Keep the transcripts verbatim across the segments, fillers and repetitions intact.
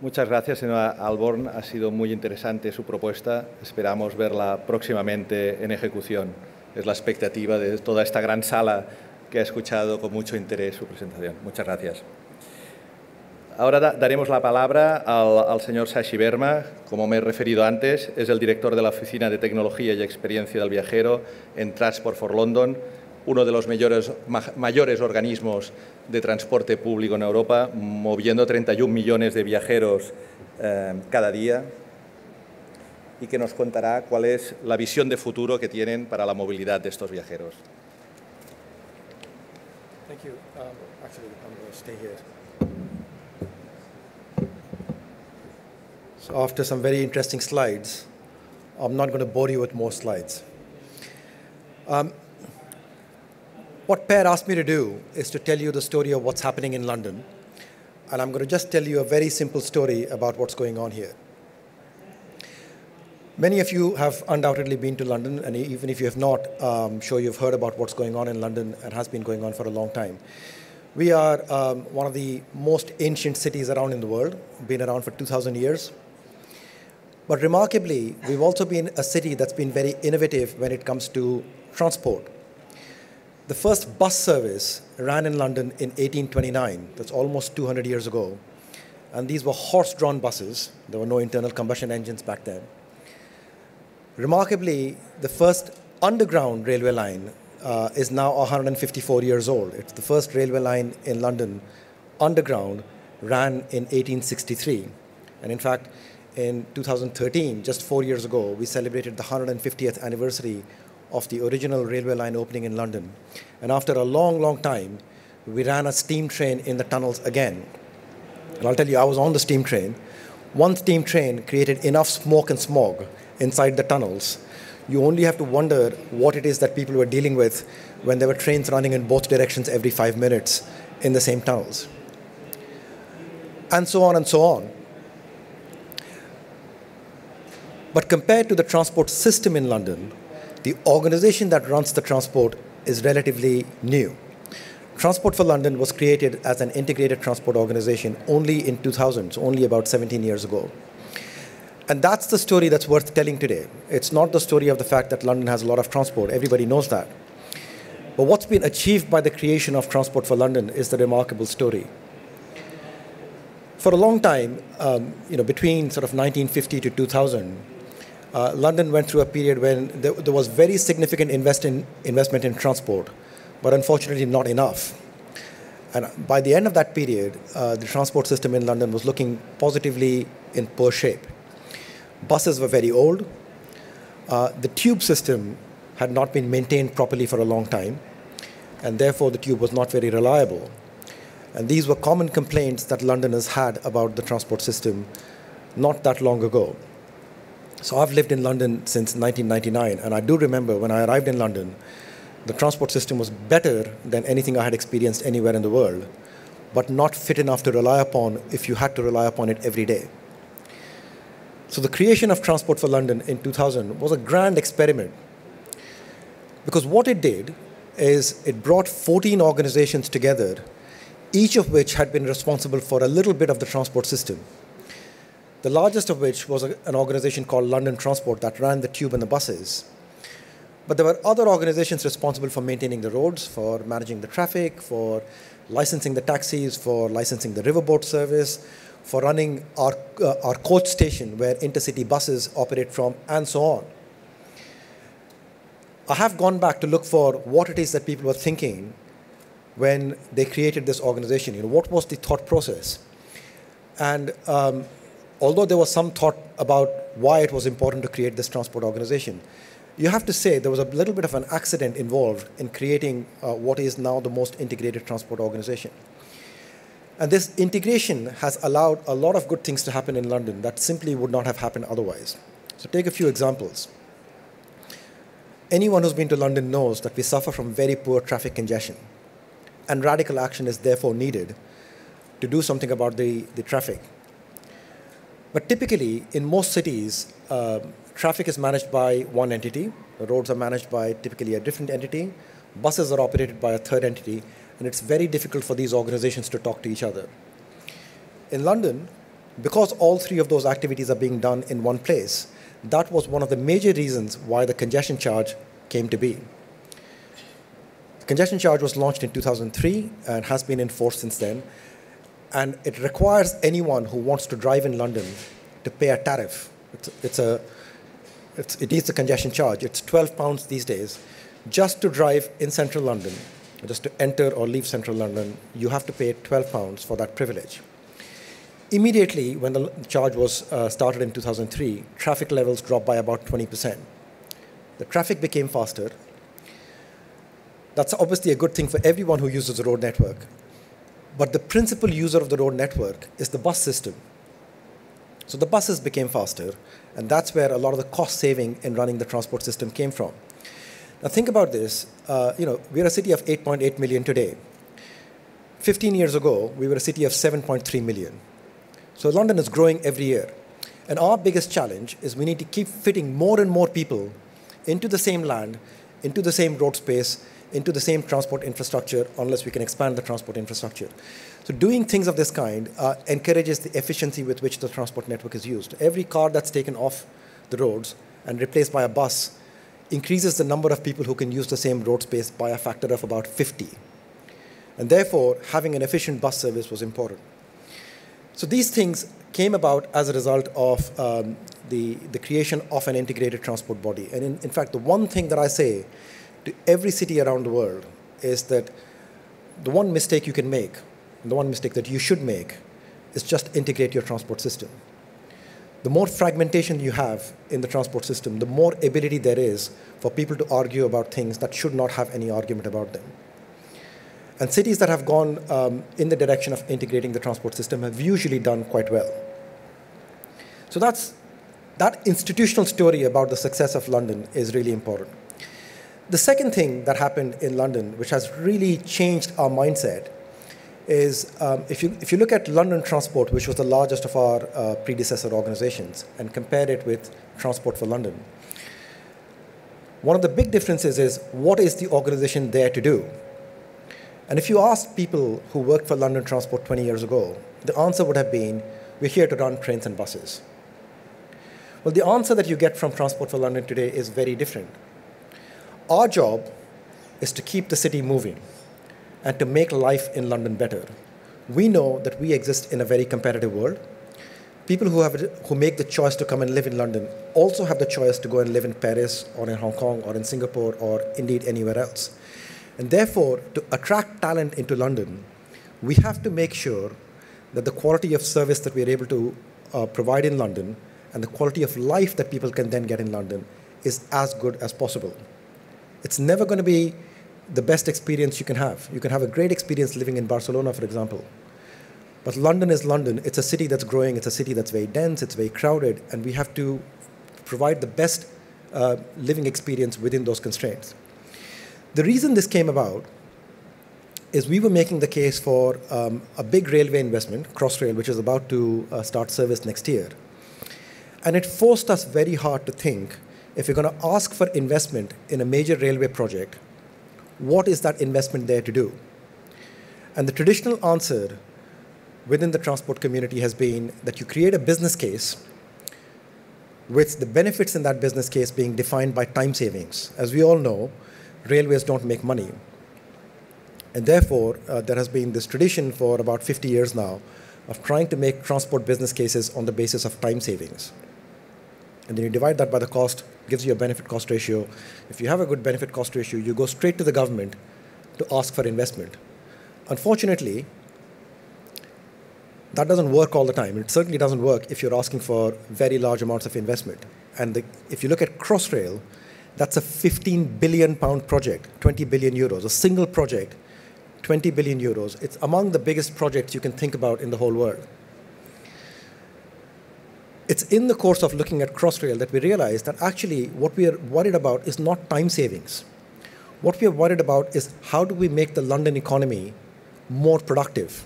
Muchas gracias, señora Alborn. Ha sido muy interesante su propuesta. Esperamos verla próximamente en ejecución. Es la expectativa de toda esta gran sala que ha escuchado con mucho interés su presentación. Muchas gracias. Ahora da daremos la palabra al, al señor Shashi Verma. Como me he referido antes, es el director de la Oficina de Tecnología y Experiencia del Viajero en Transport for London, uno de los mayores, ma mayores organismos de transporte público en Europa, moviendo treinta y un millones de viajeros eh, cada día, y que nos contará cuál es la visión de futuro que tienen para la movilidad de estos viajeros. Thank you. Um, actually, I'm going to stay here. So after some very interesting slides, I'm not going to bore you with more slides. Um, what Per asked me to do is to tell you the story of what's happening in London, and I'm going to just tell you a very simple story about what's going on here. Many of you have undoubtedly been to London, and even if you have not, I'm sure you've heard about what's going on in London and has been going on for a long time. We are um, one of the most ancient cities around in the world, been around for two thousand years. But remarkably, we've also been a city that's been very innovative when it comes to transport. The first bus service ran in London in eighteen twenty-nine. That's almost two hundred years ago. And these were horse-drawn buses. There were no internal combustion engines back then. Remarkably, the first underground railway line uh, is now one hundred fifty-four years old. It's the first railway line in London, underground, ran in eighteen sixty-three. And in fact, in two thousand thirteen, just four years ago, we celebrated the one hundred fiftieth anniversary of the original railway line opening in London. And after a long, long time, we ran a steam train in the tunnels again. And I'll tell you, I was on the steam train. One steam train created enough smoke and smog inside the tunnels. You only have to wonder what it is that people were dealing with when there were trains running in both directions every five minutes in the same tunnels. And so on and so on. But compared to the transport system in London, the organization that runs the transport is relatively new. Transport for London was created as an integrated transport organization only in two thousand, so only about seventeen years ago. And that's the story that's worth telling today. It's not the story of the fact that London has a lot of transport. Everybody knows that. But what's been achieved by the creation of Transport for London is the remarkable story. For a long time, um, you know, between sort of nineteen fifty to two thousand, Uh, London went through a period when there, there was very significant invest in, investment in transport, but unfortunately not enough. And by the end of that period, uh, the transport system in London was looking positively in poor shape. Buses were very old. Uh, the tube system had not been maintained properly for a long time, and therefore the tube was not very reliable. And these were common complaints that Londoners had about the transport system not that long ago. So I've lived in London since nineteen ninety-nine, and I do remember when I arrived in London, the transport system was better than anything I had experienced anywhere in the world, but not fit enough to rely upon if you had to rely upon it every day. So the creation of Transport for London in two thousand was a grand experiment, because what it did is it brought fourteen organizations together, each of which had been responsible for a little bit of the transport system. The largest of which was an organization called London Transport that ran the tube and the buses. But there were other organizations responsible for maintaining the roads, for managing the traffic, for licensing the taxis, for licensing the riverboat service, for running our, uh, our coach station where intercity buses operate from, and so on. I have gone back to look for what it is that people were thinking when they created this organization. You know, what was the thought process? And um, although there was some thought about why it was important to create this transport organization, you have to say there was a little bit of an accident involved in creating uh, what is now the most integrated transport organization. And this integration has allowed a lot of good things to happen in London that simply would not have happened otherwise. So take a few examples. Anyone who's been to London knows that we suffer from very poor traffic congestion, and radical action is therefore needed to do something about the, the traffic. But typically, in most cities, uh, traffic is managed by one entity. The roads are managed by typically a different entity. Buses are operated by a third entity. And it's very difficult for these organizations to talk to each other. In London, because all three of those activities are being done in one place, that was one of the major reasons why the congestion charge came to be. The congestion charge was launched in two thousand three and has been enforced since then. And it requires anyone who wants to drive in London to pay a tariff. It's, it's a, it's, it is a congestion charge. It's twelve pounds these days. Just to drive in central London, just to enter or leave central London, you have to pay twelve pounds for that privilege. Immediately, when the charge was uh, started in two thousand three, traffic levels dropped by about twenty percent. The traffic became faster. That's obviously a good thing for everyone who uses the road network. But the principal user of the road network is the bus system. So the buses became faster, and that's where a lot of the cost saving in running the transport system came from. Now think about this. Uh, you know, we're a city of eight point eight million today. fifteen years ago, we were a city of seven point three million. So London is growing every year. And our biggest challenge is we need to keep fitting more and more people into the same land, into the same road space, into the same transport infrastructure, unless we can expand the transport infrastructure. So doing things of this kind uh, encourages the efficiency with which the transport network is used. Every car that's taken off the roads and replaced by a bus increases the number of people who can use the same road space by a factor of about fifty. And therefore, having an efficient bus service was important. So these things came about as a result of um, the, the creation of an integrated transport body. And in, in fact, the one thing that I say to every city around the world is that the one mistake you can make, the one mistake that you should make, is just integrate your transport system. The more fragmentation you have in the transport system, the more ability there is for people to argue about things that should not have any argument about them. And cities that have gone um, in the direction of integrating the transport system have usually done quite well. So that's, that institutional story about the success of London is really important. The second thing that happened in London, which has really changed our mindset, is um, if, you, if you look at London Transport, which was the largest of our uh, predecessor organizations, and compare it with Transport for London, one of the big differences is what is the organization there to do? And if you asked people who worked for London Transport twenty years ago, the answer would have been, we're here to run trains and buses. Well, the answer that you get from Transport for London today is very different. Our job is to keep the city moving and to make life in London better. We know that we exist in a very competitive world. People who, have, who make the choice to come and live in London also have the choice to go and live in Paris or in Hong Kong or in Singapore or indeed anywhere else. And therefore, to attract talent into London, we have to make sure that the quality of service that we are able to uh, provide in London and the quality of life that people can then get in London is as good as possible. It's never going to be the best experience you can have. You can have a great experience living in Barcelona, for example. But London is London. It's a city that's growing. It's a city that's very dense. It's very crowded. And we have to provide the best uh, living experience within those constraints. The reason this came about is we were making the case for um, a big railway investment, Crossrail, which is about to uh, start service next year. And it forced us very hard to think, if you're going to ask for investment in a major railway project, what is that investment there to do? And the traditional answer within the transport community has been that you create a business case with the benefits in that business case being defined by time savings. As we all know, railways don't make money. And therefore, uh, there has been this tradition for about fifty years now of trying to make transport business cases on the basis of time savings. And then you divide that by the cost, gives you a benefit-cost ratio. If you have a good benefit-cost ratio, you go straight to the government to ask for investment. Unfortunately, that doesn't work all the time. It certainly doesn't work if you're asking for very large amounts of investment. And the, if you look at Crossrail, that's a fifteen billion pound project, twenty billion euros, a single project, twenty billion euros. It's among the biggest projects you can think about in the whole world. It's in the course of looking at Crossrail that we realize that actually what we are worried about is not time savings. What we are worried about is how do we make the London economy more productive?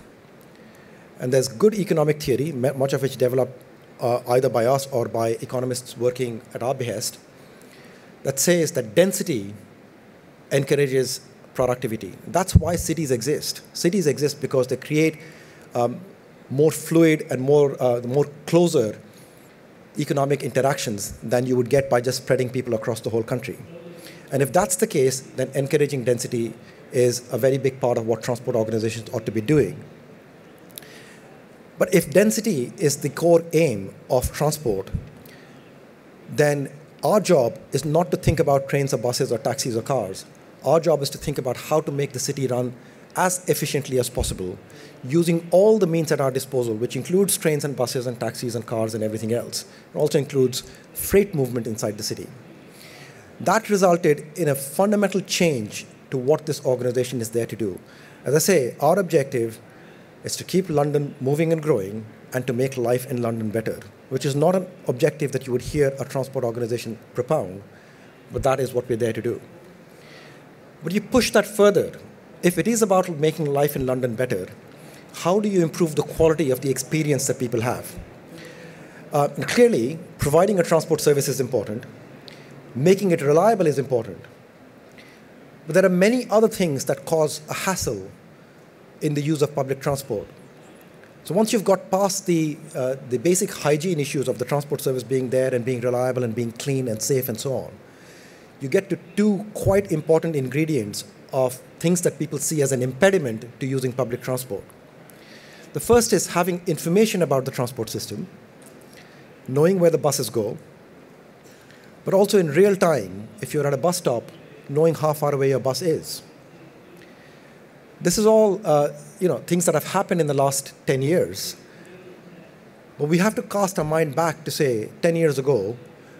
And there's good economic theory, much of which developed uh, either by us or by economists working at our behest, that says that density encourages productivity. That's why cities exist. Cities exist because they create um, more fluid and more, uh, more closer economic interactions than you would get by just spreading people across the whole country. And if that's the case, then encouraging density is a very big part of what transport organizations ought to be doing. But if density is the core aim of transport, then our job is not to think about trains or buses or taxis or cars. Our job is to think about how to make the city run as efficiently as possible, using all the means at our disposal, which includes trains and buses and taxis and cars and everything else. It also includes freight movement inside the city. That resulted in a fundamental change to what this organization is there to do. As I say, our objective is to keep London moving and growing and to make life in London better, which is not an objective that you would hear a transport organization propound, but that is what we're there to do. But you push that further. If it is about making life in London better, how do you improve the quality of the experience that people have? Uh, clearly, providing a transport service is important. Making it reliable is important. But there are many other things that cause a hassle in the use of public transport. So once you've got past the, uh, the basic hygiene issues of the transport service being there and being reliable and being clean and safe and so on, you get to two quite important ingredients of things that people see as an impediment to using public transport. The first is having information about the transport system, knowing where the buses go, but also in real time, if you're at a bus stop, knowing how far away your bus is. This is all uh, you know, things that have happened in the last ten years. But we have to cast our mind back to say, ten years ago,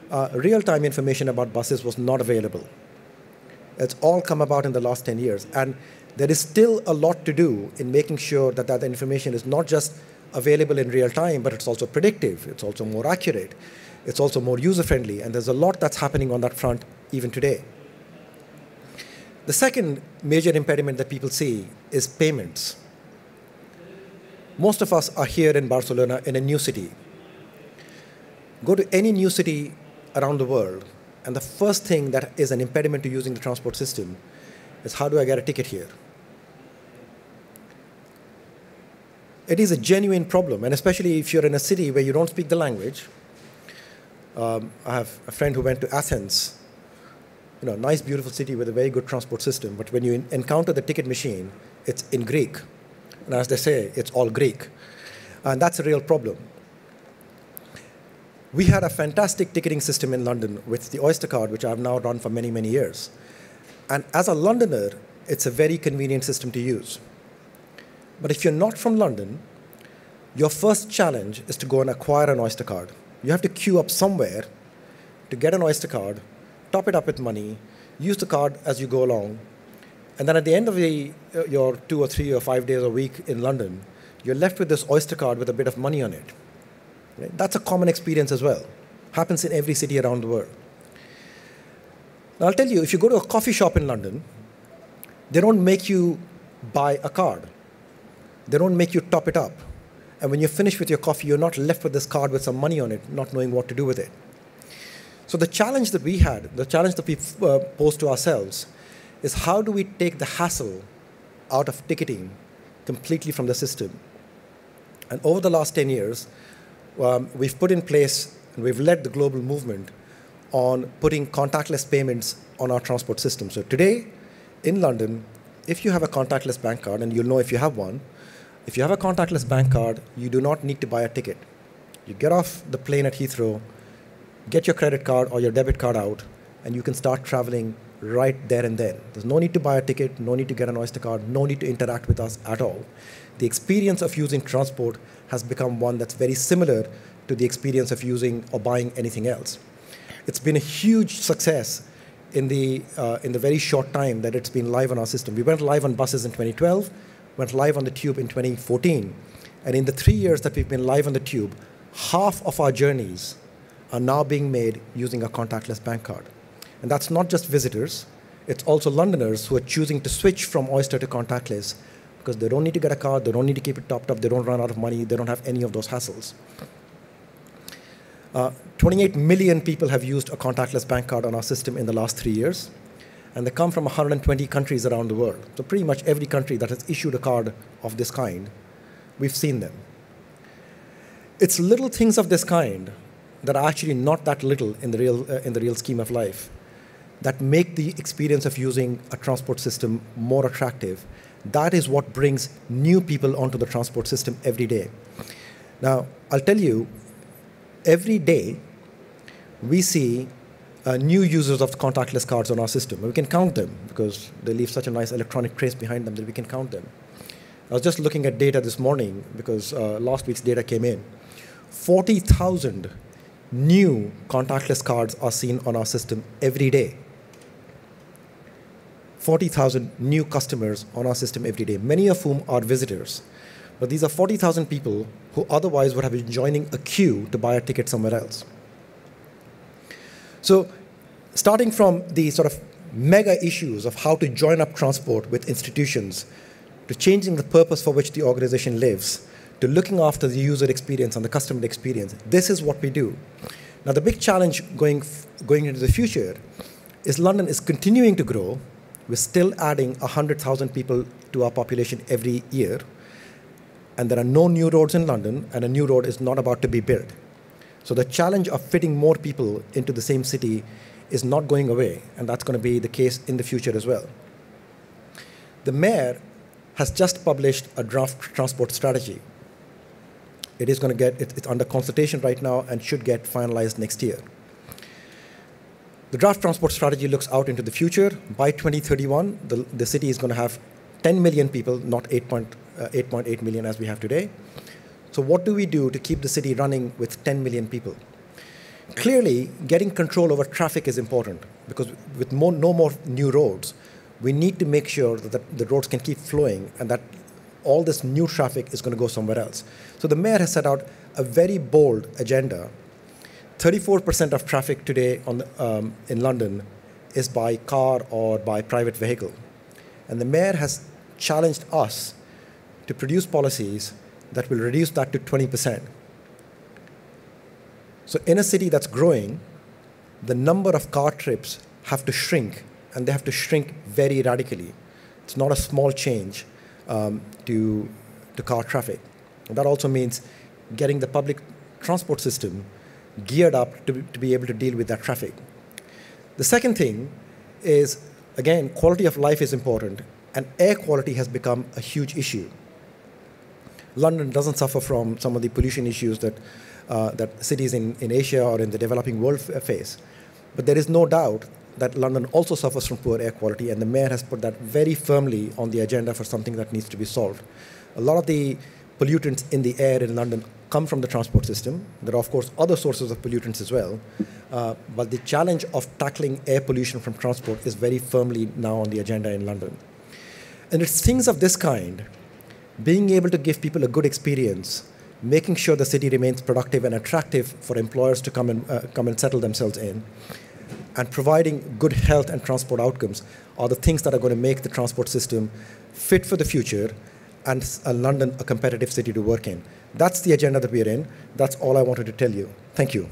uh, real-time information about buses was not available. It's all come about in the last ten years. And there is still a lot to do in making sure that that information is not just available in real time, but it's also predictive, it's also more accurate, it's also more user-friendly, and there's a lot that's happening on that front even today. The second major impediment that people see is payments. Most of us are here in Barcelona in a new city. Go to any new city around the world, and the first thing that is an impediment to using the transport system is, how do I get a ticket here? It is a genuine problem, and especially if you're in a city where you don't speak the language. Um, I have a friend who went to Athens, you know, nice, beautiful city with a very good transport system, but when you encounter the ticket machine, it's in Greek. And as they say, it's all Greek. And that's a real problem. We had a fantastic ticketing system in London with the Oyster card, which I've now run for many, many years. And as a Londoner, it's a very convenient system to use. But if you're not from London, your first challenge is to go and acquire an Oyster card. You have to queue up somewhere to get an Oyster card, top it up with money, use the card as you go along, and then at the end of the, uh, your two or three or five days a week in London, you're left with this Oyster card with a bit of money on it. Right? That's a common experience as well. Happens in every city around the world. Now, I'll tell you, if you go to a coffee shop in London, they don't make you buy a card. They don't make you top it up. And when you're finished with your coffee, you're not left with this card with some money on it, not knowing what to do with it. So the challenge that we had, the challenge that we uh, posed to ourselves, is how do we take the hassle out of ticketing completely from the system? And over the last ten years, um, we've put in place, and we've led the global movement on putting contactless payments on our transport system. So today, in London, if you have a contactless bank card, and you'll know if you have one, if you have a contactless bank card, you do not need to buy a ticket. You get off the plane at Heathrow, get your credit card or your debit card out, and you can start traveling right there and then. There's no need to buy a ticket, no need to get an Oyster card, no need to interact with us at all. The experience of using transport has become one that's very similar to the experience of using or buying anything else. It's been a huge success in the, uh, in the very short time that it's been live on our system. We went live on buses in twenty twelve, went live on the tube in twenty fourteen. And in the three years that we've been live on the tube, half of our journeys are now being made using a contactless bank card. And that's not just visitors, it's also Londoners who are choosing to switch from Oyster to contactless because they don't need to get a card, they don't need to keep it topped up, they don't run out of money, they don't have any of those hassles. Uh, twenty-eight million people have used a contactless bank card on our system in the last three years. And they come from one hundred twenty countries around the world. So pretty much every country that has issued a card of this kind, we've seen them. It's little things of this kind that are actually not that little in the real, uh, in the real scheme of life that make the experience of using a transport system more attractive. That is what brings new people onto the transport system every day. Now, I'll tell you, every day we see uh, new users of contactless cards on our system. And we can count them because they leave such a nice electronic trace behind them that we can count them. I was just looking at data this morning because uh, last week's data came in. forty thousand new contactless cards are seen on our system every day. forty thousand new customers on our system every day, many of whom are visitors. But these are forty thousand people who otherwise would have been joining a queue to buy a ticket somewhere else. So starting from the sort of mega issues of how to join up transport with institutions, to changing the purpose for which the organization lives, to looking after the user experience and the customer experience, this is what we do. Now the big challenge going, going into the future is London is continuing to grow. We're still adding one hundred thousand people to our population every year. And there are no new roads in London, and a new road is not about to be built. So the challenge of fitting more people into the same city is not going away, and that's going to be the case in the future as well. The mayor has just published a draft transport strategy. It is going to get, it's under consultation right now and should get finalized next year. The draft transport strategy looks out into the future. By twenty thirty-one, the, the city is going to have ten million people, not eight point eight million as we have today. So what do we do to keep the city running with ten million people? Clearly, getting control over traffic is important because with more, no more new roads, we need to make sure that the roads can keep flowing and that all this new traffic is going to go somewhere else. So the mayor has set out a very bold agenda. thirty-four percent of traffic today on the, um, in London is by car or by private vehicle. And the mayor has challenged us to produce policies that will reduce that to twenty percent. So in a city that's growing, the number of car trips have to shrink, and they have to shrink very radically. It's not a small change um, to, to car traffic. And that also means getting the public transport system geared up to, to be able to deal with that traffic. The second thing is, again, quality of life is important, and air quality has become a huge issue. London doesn't suffer from some of the pollution issues that, uh, that cities in, in Asia or in the developing world face. But there is no doubt that London also suffers from poor air quality, and the mayor has put that very firmly on the agenda for something that needs to be solved. A lot of the pollutants in the air in London come from the transport system. There are, of course, other sources of pollutants as well. Uh, but the challenge of tackling air pollution from transport is very firmly now on the agenda in London. And it's things of this kind, being able to give people a good experience, making sure the city remains productive and attractive for employers to come and, uh, come and settle themselves in, and providing good health and transport outcomes are the things that are going to make the transport system fit for the future and uh, London a competitive city to work in. That's the agenda that we are in. That's all I wanted to tell you. Thank you.